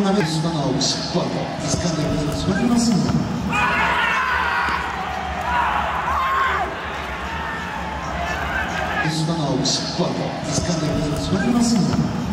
んな姿をしっかりと掴んでくれると思いますので。姿をしっかりと掴んでくれると思いますので。